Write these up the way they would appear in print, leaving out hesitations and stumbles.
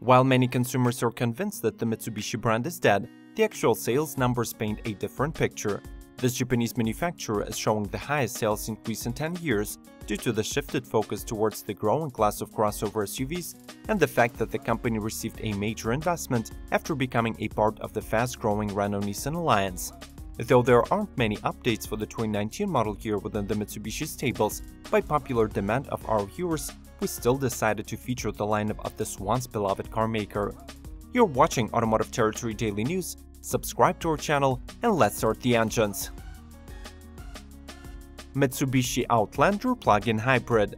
While many consumers are convinced that the Mitsubishi brand is dead, the actual sales numbers paint a different picture. This Japanese manufacturer is showing the highest sales increase in 10 years due to the shifted focus towards the growing class of crossover SUVs and the fact that the company received a major investment after becoming a part of the fast-growing Renault-Nissan alliance. Though there aren't many updates for the 2019 model year within the Mitsubishi stables, by popular demand of our viewers, we still decided to feature the lineup of this once beloved car maker. You're watching Automotive Territory Daily News. Subscribe to our channel and let's start the engines. Mitsubishi Outlander plug-in hybrid.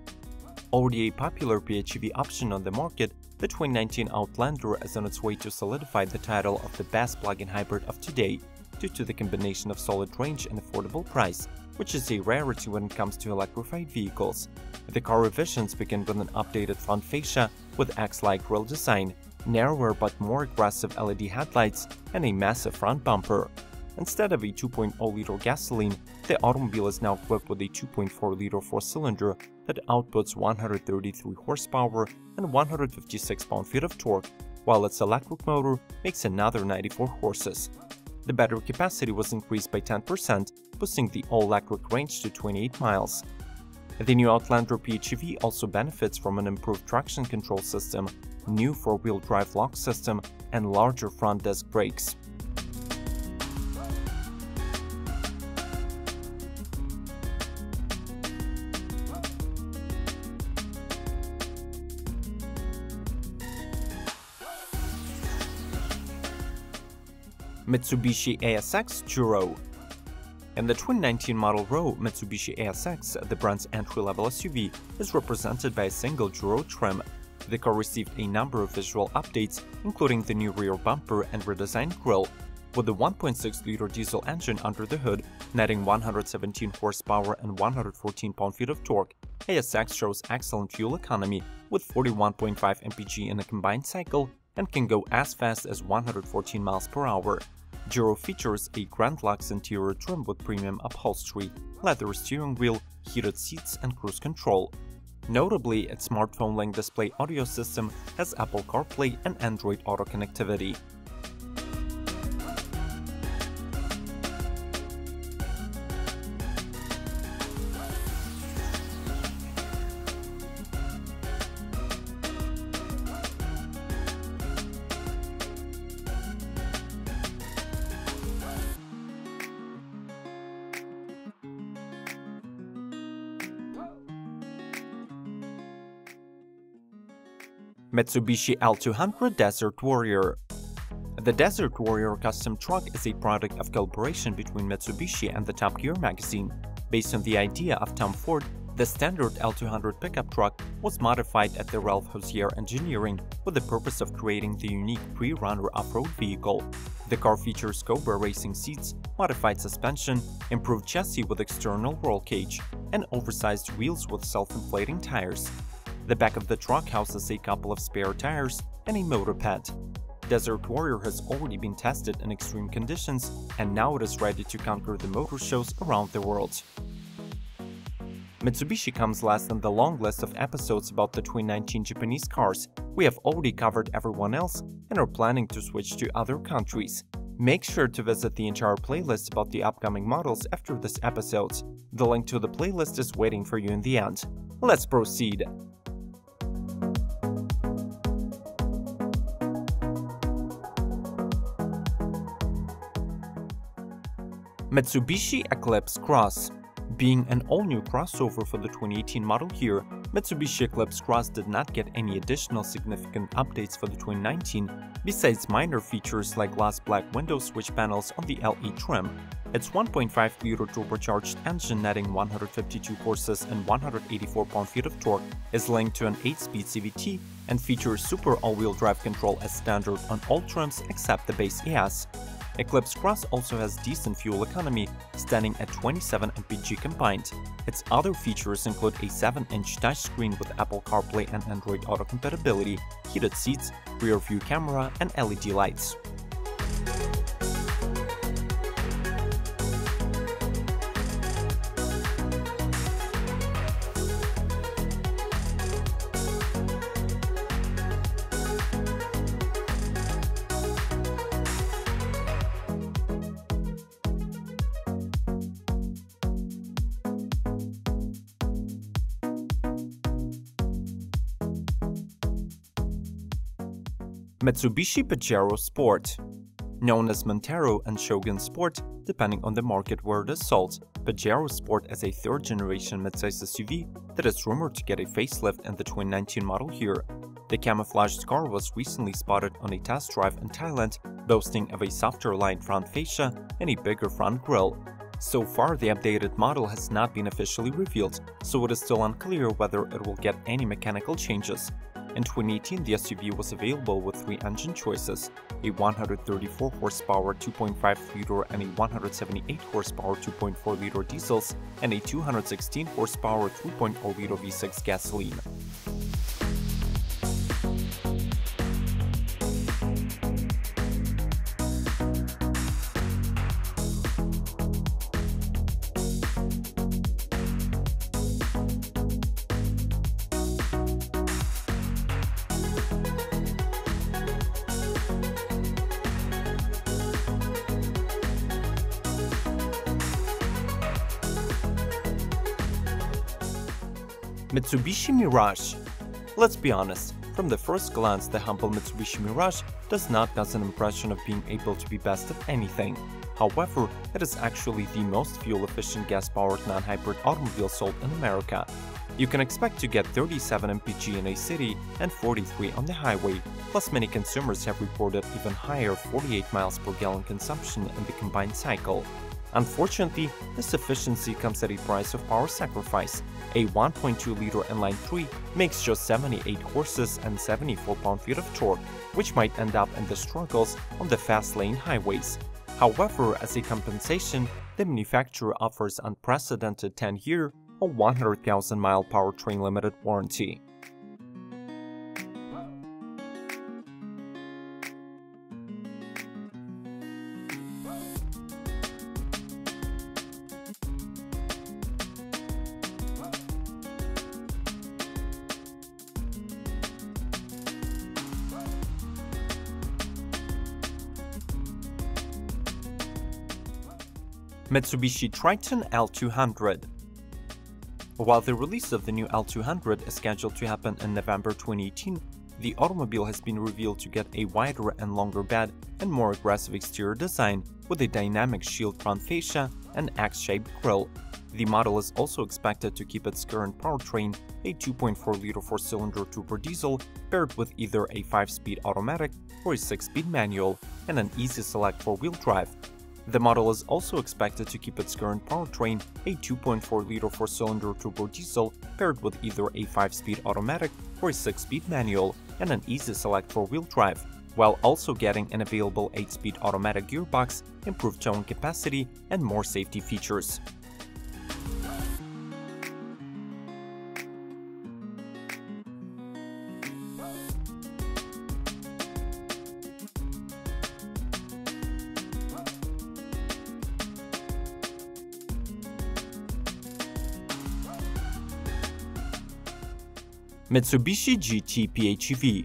Already a popular PHEV option on the market, the 2019 Outlander is on its way to solidify the title of the best plug-in hybrid of today due to the combination of solid range and affordable price, which is a rarity when it comes to electrified vehicles. The car revisions begin with an updated front fascia with X-like grille design, narrower but more aggressive LED headlights, and a massive front bumper. Instead of a 2.0-liter gasoline, the automobile is now equipped with a 2.4-liter four-cylinder that outputs 133 horsepower and 156 pound-feet of torque, while its electric motor makes another 94 horses. The battery capacity was increased by 10%, boosting the all-electric range to 28 miles. The new Outlander PHEV also benefits from an improved traction control system, new four-wheel drive lock system, and larger front disc brakes. Mitsubishi ASX Juro. In the 2019 model row, Mitsubishi ASX, the brand's entry-level SUV, is represented by a single Juro trim. The car received a number of visual updates, including the new rear bumper and redesigned grille, with the 1.6-liter diesel engine under the hood, netting 117 horsepower and 114 pound-feet of torque. ASX shows excellent fuel economy, with 41.5 mpg in a combined cycle, and can go as fast as 114 miles per hour. Juro features a Grand Luxe interior trim with premium upholstery, leather steering wheel, heated seats, and cruise control. Notably, its smartphone link display audio system has Apple CarPlay and Android Auto connectivity. Mitsubishi L200 Desert Warrior. The Desert Warrior custom truck is a product of collaboration between Mitsubishi and the Top Gear magazine. Based on the idea of Tom Ford, the standard L200 pickup truck was modified at the Ralph Hosier Engineering with the purpose of creating the unique pre-runner off-road vehicle. The car features Cobra racing seats, modified suspension, improved chassis with external roll cage, and oversized wheels with self-inflating tires. The back of the truck houses a couple of spare tires and a motor pad. Desert Warrior has already been tested in extreme conditions, and now it is ready to conquer the motor shows around the world. Mitsubishi comes last on the long list of episodes about the 2019 Japanese cars. We have already covered everyone else and are planning to switch to other countries. Make sure to visit the entire playlist about the upcoming models after this episode. The link to the playlist is waiting for you in the end. Let's proceed. Mitsubishi Eclipse Cross. Being an all-new crossover for the 2018 model year, Mitsubishi Eclipse Cross did not get any additional significant updates for the 2019, besides minor features like glass black window switch panels on the LE trim. Its 1.5-liter turbocharged engine netting 152 horses and 184 pound-feet of torque is linked to an 8-speed CVT and features super all-wheel drive control as standard on all trims except the base ES. Eclipse Cross also has decent fuel economy, standing at 27 mpg combined. Its other features include a 7-inch touchscreen with Apple CarPlay and Android Auto compatibility, heated seats, rear-view camera, and LED lights. Mitsubishi Pajero Sport. Known as Montero and Shogun Sport, depending on the market where it is sold, Pajero Sport is a third-generation midsize SUV that is rumored to get a facelift in the 2019 model year. The camouflaged car was recently spotted on a test drive in Thailand, boasting of a softer lined front fascia and a bigger front grille. So far, the updated model has not been officially revealed, so it is still unclear whether it will get any mechanical changes. In 2018, the SUV was available with three engine choices, a 134 horsepower 2.5 liter and a 178 horsepower 2.4 liter diesels and a 216 horsepower 3.0 liter V6 gasoline. Mitsubishi Mirage. Let's be honest, from the first glance the humble Mitsubishi Mirage does not give an impression of being able to be best at anything. However, it is actually the most fuel-efficient gas-powered non-hybrid automobile sold in America. You can expect to get 37 mpg in a city and 43 on the highway, plus many consumers have reported even higher 48 miles per gallon consumption in the combined cycle. Unfortunately, this efficiency comes at a price of power sacrifice. A 1.2-liter inline-3 makes just 78 horses and 74 pound-feet of torque, which might end up in the struggles on the fast-lane highways. However, as a compensation, the manufacturer offers unprecedented 10-year or 100,000-mile powertrain limited warranty. Mitsubishi Triton L200. While the release of the new L200 is scheduled to happen in November 2018, the automobile has been revealed to get a wider and longer bed and more aggressive exterior design with a dynamic shield front fascia and X-shaped grille. The model is also expected to keep its current powertrain, a 2.4-liter four-cylinder turbo diesel paired with either a 5-speed automatic or a 6-speed manual, and an easy select four-wheel drive. The model is also expected to keep its current powertrain, a 2.4-liter four-cylinder turbo diesel paired with either a 5-speed automatic or a 6-speed manual and an easy select four-wheel drive, while also getting an available 8-speed automatic gearbox, improved towing capacity, and more safety features. Mitsubishi GT-PHEV.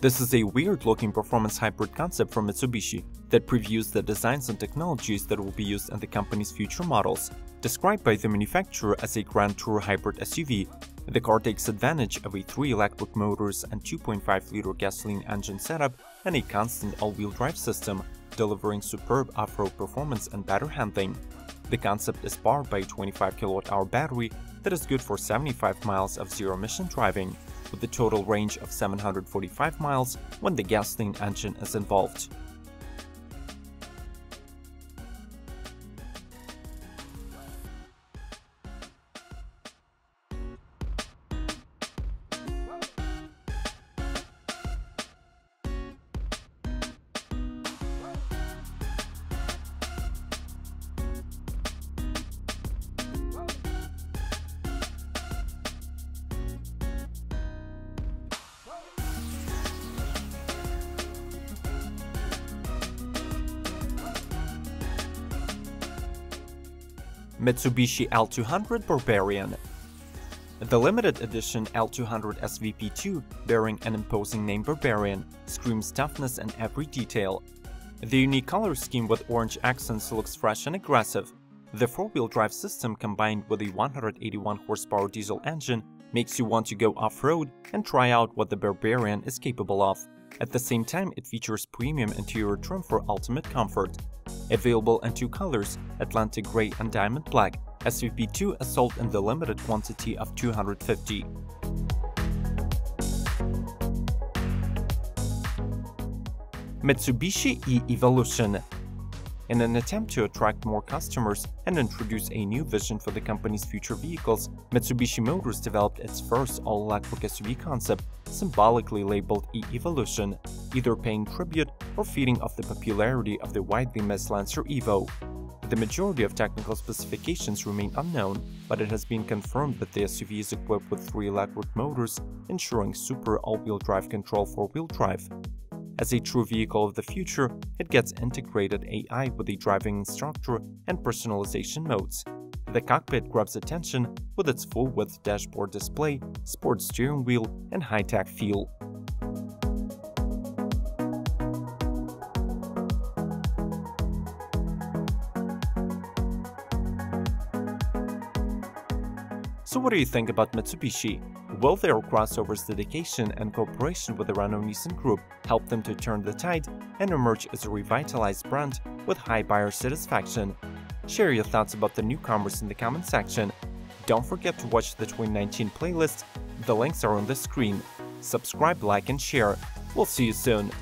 This is a weird-looking performance hybrid concept from Mitsubishi that previews the designs and technologies that will be used in the company's future models. Described by the manufacturer as a Grand Tour hybrid SUV, the car takes advantage of a 3 electric motors and 2.5-liter gasoline engine setup and a constant all-wheel drive system, delivering superb off-road performance and better handling. The concept is powered by a 25 kWh battery that is good for 75 miles of zero-emission driving, with a total range of 745 miles when the gasoline engine is involved. Mitsubishi L200 Barbarian. The limited edition L200 SVP2, bearing an imposing name Barbarian, screams toughness in every detail. The unique color scheme with orange accents looks fresh and aggressive. The four-wheel drive system combined with a 181 horsepower diesel engine makes you want to go off-road and try out what the Barbarian is capable of. At the same time, it features premium interior trim for ultimate comfort. Available in two colors, Atlantic Grey and Diamond Black, SVP2 is sold in the limited quantity of 250. Mitsubishi e-Evolution. In an attempt to attract more customers and introduce a new vision for the company's future vehicles, Mitsubishi Motors developed its first all-electric SUV concept, symbolically labeled e-Evolution, either paying tribute or feeding off the popularity of the widely missed Lancer Evo. The majority of technical specifications remain unknown, but it has been confirmed that the SUV is equipped with 3 electric motors, ensuring super all-wheel drive control for wheel drive. As a true vehicle of the future, it gets integrated AI with a driving instructor and personalization modes. The cockpit grabs attention with its full-width dashboard display, sports steering wheel, and high-tech feel. So what do you think about Mitsubishi? Will their crossover's dedication and cooperation with the Renault-Nissan Group help them to turn the tide and emerge as a revitalized brand with high buyer satisfaction? Share your thoughts about the newcomers in the comment section. Don't forget to watch the 2019 playlist, the links are on the screen. Subscribe, like and share. We'll see you soon!